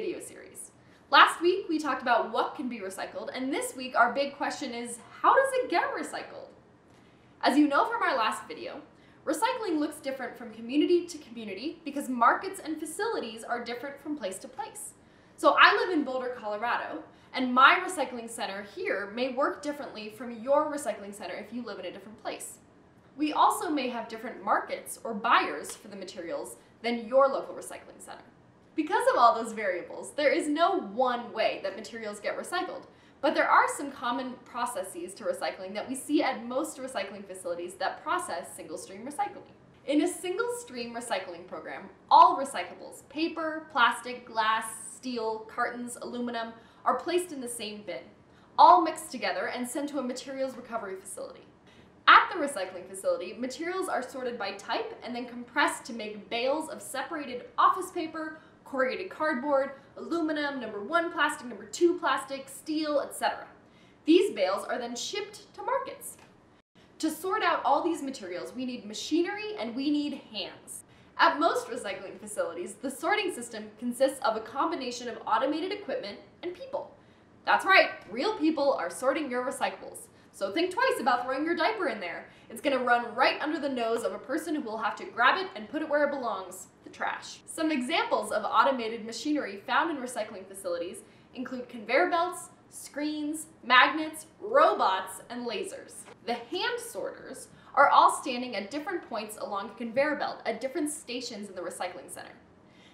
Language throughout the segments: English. video series. Last week we talked about what can be recycled, and this week our big question is, how does it get recycled? As you know from our last video, recycling looks different from community to community because markets and facilities are different from place to place. So I live in Boulder, Colorado, and my recycling center here may work differently from your recycling center if you live in a different place. We also may have different markets or buyers for the materials than your local recycling center. Because of all those variables, there is no one way that materials get recycled, but there are some common processes to recycling that we see at most recycling facilities that process single-stream recycling. In a single-stream recycling program, all recyclables, paper, plastic, glass, steel, cartons, aluminum, are placed in the same bin, all mixed together and sent to a materials recovery facility. At the recycling facility, materials are sorted by type and then compressed to make bales of separated office paper, corrugated cardboard, aluminum, #1 plastic, #2 plastic, steel, etc. These bales are then shipped to markets. To sort out all these materials, we need machinery and we need hands. At most recycling facilities, the sorting system consists of a combination of automated equipment and people. That's right, real people are sorting your recyclables. So think twice about throwing your diaper in there. It's going to run right under the nose of a person who will have to grab it and put it where it belongs, the trash. Some examples of automated machinery found in recycling facilities include conveyor belts, screens, magnets, robots, and lasers. The hand sorters are all standing at different points along a conveyor belt at different stations in the recycling center.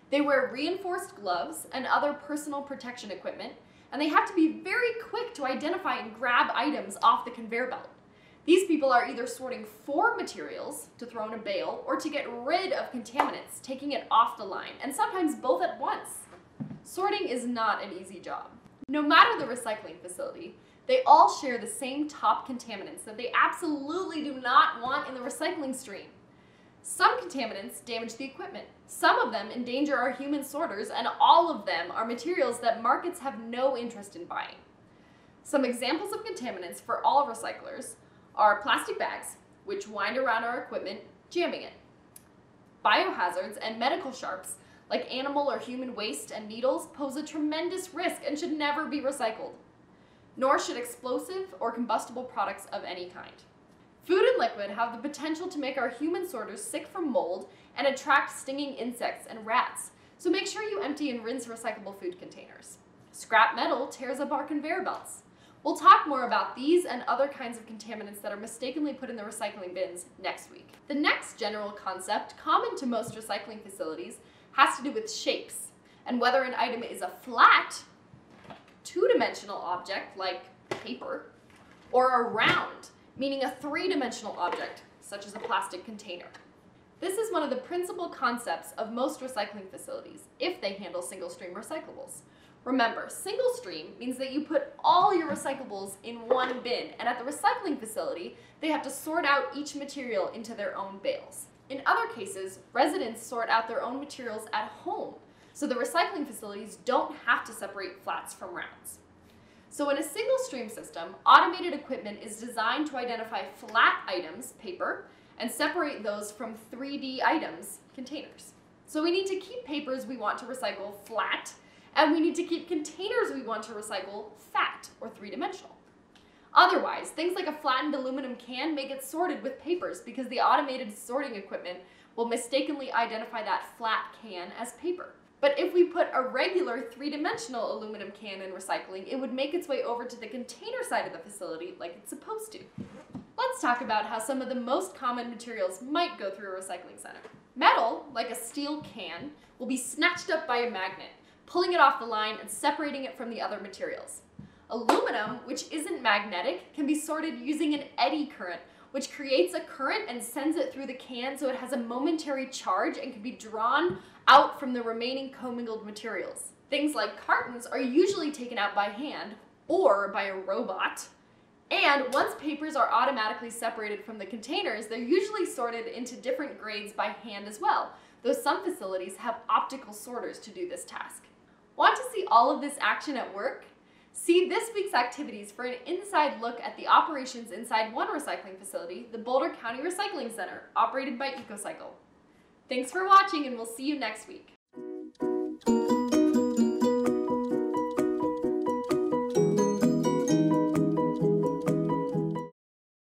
They wear reinforced gloves and other personal protection equipment, and they have to be very quick to identify and grab items off the conveyor belt. These people are either sorting for materials to throw in a bale or to get rid of contaminants, taking it off the line, and sometimes both at once. Sorting is not an easy job. No matter the recycling facility, they all share the same top contaminants that they absolutely do not want in the recycling stream. Some contaminants damage the equipment. Some of them endanger our human sorters, and all of them are materials that markets have no interest in buying. Some examples of contaminants for all recyclers are plastic bags, which wind around our equipment, jamming it. Biohazards and medical sharps, like animal or human waste and needles, pose a tremendous risk and should never be recycled. Nor should explosive or combustible products of any kind. Food and liquid have the potential to make our human sorters sick from mold and attract stinging insects and rats, so make sure you empty and rinse recyclable food containers. Scrap metal tears up our conveyor belts. We'll talk more about these and other kinds of contaminants that are mistakenly put in the recycling bins next week. The next general concept common to most recycling facilities has to do with shapes and whether an item is a flat, two-dimensional object like paper, or a round, meaning a three-dimensional object, such as a plastic container. This is one of the principal concepts of most recycling facilities, if they handle single-stream recyclables. Remember, single-stream means that you put all your recyclables in one bin, and at the recycling facility, they have to sort out each material into their own bales. In other cases, residents sort out their own materials at home, so the recycling facilities don't have to separate flats from rounds. So in a single-stream system, automated equipment is designed to identify flat items, paper, and separate those from 3D items, containers. So we need to keep papers we want to recycle flat, and we need to keep containers we want to recycle fat, or three-dimensional. Otherwise, things like a flattened aluminum can may get sorted with papers because the automated sorting equipment will mistakenly identify that flat can as paper. But if we put a regular three-dimensional aluminum can in recycling, it would make its way over to the container side of the facility like it's supposed to. Let's talk about how some of the most common materials might go through a recycling center. Metal, like a steel can, will be snatched up by a magnet, pulling it off the line and separating it from the other materials. Aluminum, which isn't magnetic, can be sorted using an eddy current, which creates a current and sends it through the can so it has a momentary charge and can be drawn out from the remaining commingled materials. Things like cartons are usually taken out by hand or by a robot, and once papers are automatically separated from the containers, they're usually sorted into different grades by hand as well, though some facilities have optical sorters to do this task. Want to see all of this action at work? See this week's activities for an inside look at the operations inside one recycling facility, the Boulder County Recycling Center, operated by EcoCycle. Thanks for watching, and we'll see you next week.